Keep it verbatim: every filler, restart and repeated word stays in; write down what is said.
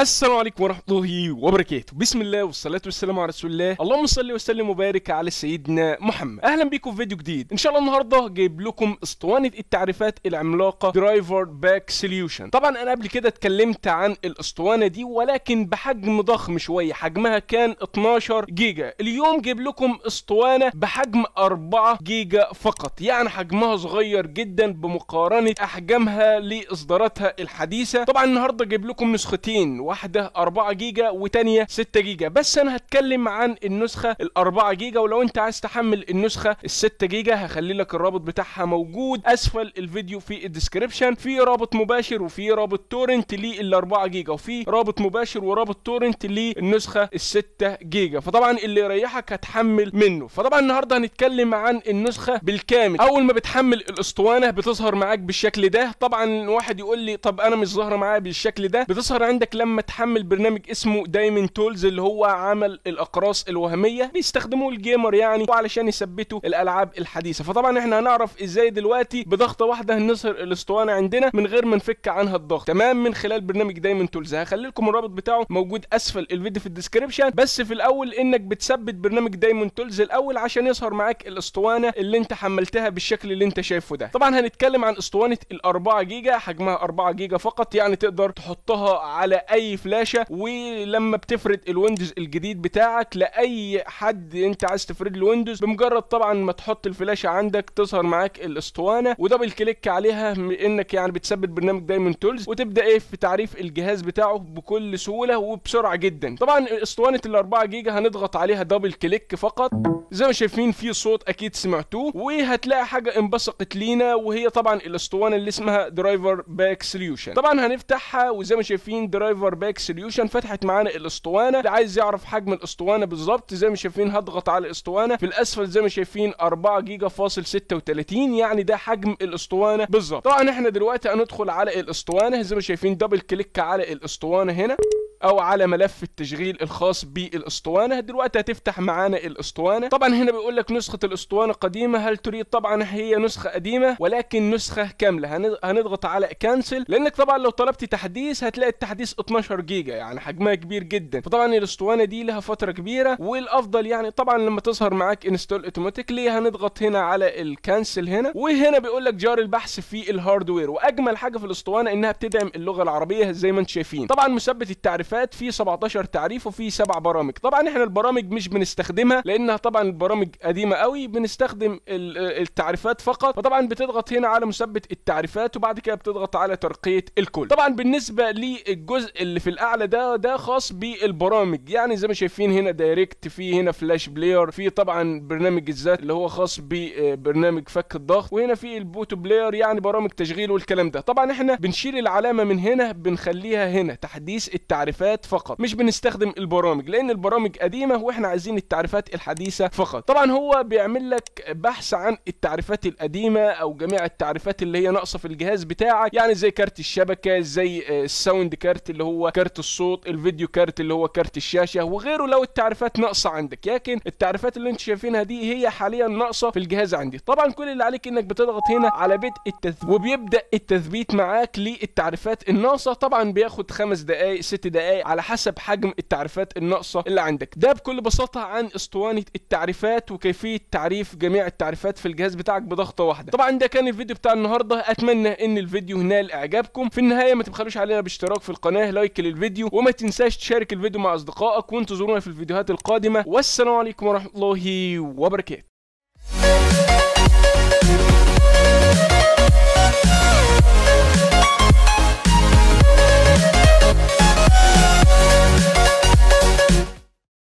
السلام عليكم ورحمه الله وبركاته. بسم الله والصلاه والسلام على رسول الله. اللهم صل وسلم وبارك على سيدنا محمد. اهلا بيكم في فيديو جديد. ان شاء الله النهارده جايب لكم اسطوانه التعريفات العملاقه درايفر باك سوليوشن. طبعا انا قبل كده اتكلمت عن الاسطوانه دي ولكن بحجم ضخم شويه، حجمها كان اتناشر جيجا. اليوم جايب لكم اسطوانه بحجم اربعة جيجا فقط، يعني حجمها صغير جدا بمقارنه احجامها لاصداراتها الحديثه. طبعا النهارده جايب لكم نسختين، واحده اربعة جيجا وتانية ستة جيجا، بس انا هتكلم عن النسخه الاربعة جيجا. ولو انت عايز تحمل النسخه الستة جيجا هخلي لك الرابط بتاعها موجود اسفل الفيديو في الديسكريبشن، في رابط مباشر وفي رابط تورنت للاربعة جيجا، وفي رابط مباشر ورابط تورنت للنسخه الستة جيجا، فطبعا اللي يريحك هتحمل منه. فطبعا النهارده هنتكلم عن النسخه بالكامل. اول ما بتحمل الاسطوانه بتظهر معاك بالشكل ده. طبعا واحد يقول لي طب انا مش ظاهره معايا بالشكل ده، بتظهر عندك لما تحمل برنامج اسمه دايمن تولز اللي هو عمل الاقراص الوهميه، بيستخدموه الجيمر يعني وعلشان يثبتوا الالعاب الحديثه. فطبعا احنا هنعرف ازاي دلوقتي بضغطه واحده هنصهر الاسطوانه عندنا من غير ما نفك عنها الضغط، تمام، من خلال برنامج دايمن تولز. هخلي لكم الرابط بتاعه موجود اسفل الفيديو في الديسكريبشن. بس في الاول انك بتثبت برنامج دايمن تولز الاول عشان يظهر معاك الاسطوانه اللي انت حملتها بالشكل اللي انت شايفه ده. طبعا هنتكلم عن اسطوانه الاربعة جيجا، حجمها اربعة جيجا فقط، يعني تقدر تحطها على اي فلاشة، ولما بتفرد الويندوز الجديد بتاعك لاي حد انت عايز تفرد له ويندوز، بمجرد طبعا ما تحط الفلاشة عندك تظهر معاك الاسطوانة، ودبل كليك عليها انك يعني بتثبت برنامج دايمون تولز وتبدا ايه في تعريف الجهاز بتاعه بكل سهولة وبسرعة جدا. طبعا اسطوانة الاربعة جيجا هنضغط عليها دبل كليك فقط. زي ما شايفين في صوت اكيد سمعتوه، وهتلاقي حاجة انبثقت لينا وهي طبعا الاسطوانة اللي اسمها درايفر باك سوليوشن. طبعا هنفتحها وزي ما شايفين درايفر باك سوليوشن فتحت معانا الاسطوانه. اللي عايز يعرف حجم الاسطوانه بالظبط زي ما شايفين هضغط على الاسطوانه في الاسفل، زي ما شايفين اربعة جيجا فاصل ستة وتلاتين، يعني ده حجم الاسطوانه بالظبط. طبعا احنا دلوقتي هندخل على الاسطوانه زي ما شايفين دبل كليك على الاسطوانه هنا او على ملف التشغيل الخاص بالاسطوانه. دلوقتي هتفتح معانا الاسطوانه. طبعا هنا بيقول لك نسخه الاسطوانه قديمه، هل تريد؟ طبعا هي نسخه قديمه ولكن نسخه كامله. هنضغط على كانسل لانك طبعا لو طلبت تحديث هتلاقي التحديث اتناشر جيجا، يعني حجمها كبير جدا. فطبعا الاسطوانه دي لها فتره كبيره، والافضل يعني طبعا لما تظهر معاك انستول اوتوماتيكلي هنضغط هنا على الكانسل هنا. وهنا بيقول لك جار البحث في الهاردوير. واجمل حاجه في الاسطوانه انها بتدعم اللغه العربيه زي ما انتم شايفين. طبعا مثبت التعريف في سبعتاشر تعريف وفي سبع برامج. طبعا احنا البرامج مش بنستخدمها لانها طبعا البرامج قديمه قوي، بنستخدم التعريفات فقط. فطبعا بتضغط هنا على مثبت التعريفات وبعد كده بتضغط على ترقيه الكل. طبعا بالنسبه للجزء اللي في الاعلى ده ده خاص بالبرامج، يعني زي ما شايفين هنا دايركت، في هنا فلاش بلاير، في طبعا برنامج الذات اللي هو خاص ببرنامج فك الضغط، وهنا في البوتو بلاير يعني برامج تشغيل والكلام ده. طبعا احنا بنشيل العلامه من هنا بنخليها هنا تحديث التعريفات فقط، مش بنستخدم البرامج لان البرامج قديمه واحنا عايزين التعريفات الحديثه فقط. طبعا هو بيعمل لك بحث عن التعريفات القديمه او جميع التعريفات اللي هي ناقصه في الجهاز بتاعك، يعني زي كارت الشبكه، زي الساوند كارت اللي هو كارت الصوت، الفيديو كارت اللي هو كارت الشاشه وغيره لو التعريفات ناقصه عندك. لكن التعريفات اللي انت شايفينها دي هي حاليا ناقصه في الجهاز عندي. طبعا كل اللي عليك انك بتضغط هنا على بدء التثبيت وبيبدا التثبيت معاك للتعريفات الناقصه. طبعا بياخد خمس دقائق ست دقائق على حسب حجم التعريفات الناقصه اللي عندك. ده بكل بساطه عن اسطوانه التعريفات وكيفيه تعريف جميع التعريفات في الجهاز بتاعك بضغطه واحده. طبعا ده كان الفيديو بتاع النهارده، اتمنى ان الفيديو نال اعجابكم. في النهايه ما تبخلوش علينا باشتراك في القناه، لايك للفيديو، وما تنساش تشارك الفيديو مع اصدقائك، وانتظرونا في الفيديوهات القادمه. والسلام عليكم ورحمه الله وبركاته.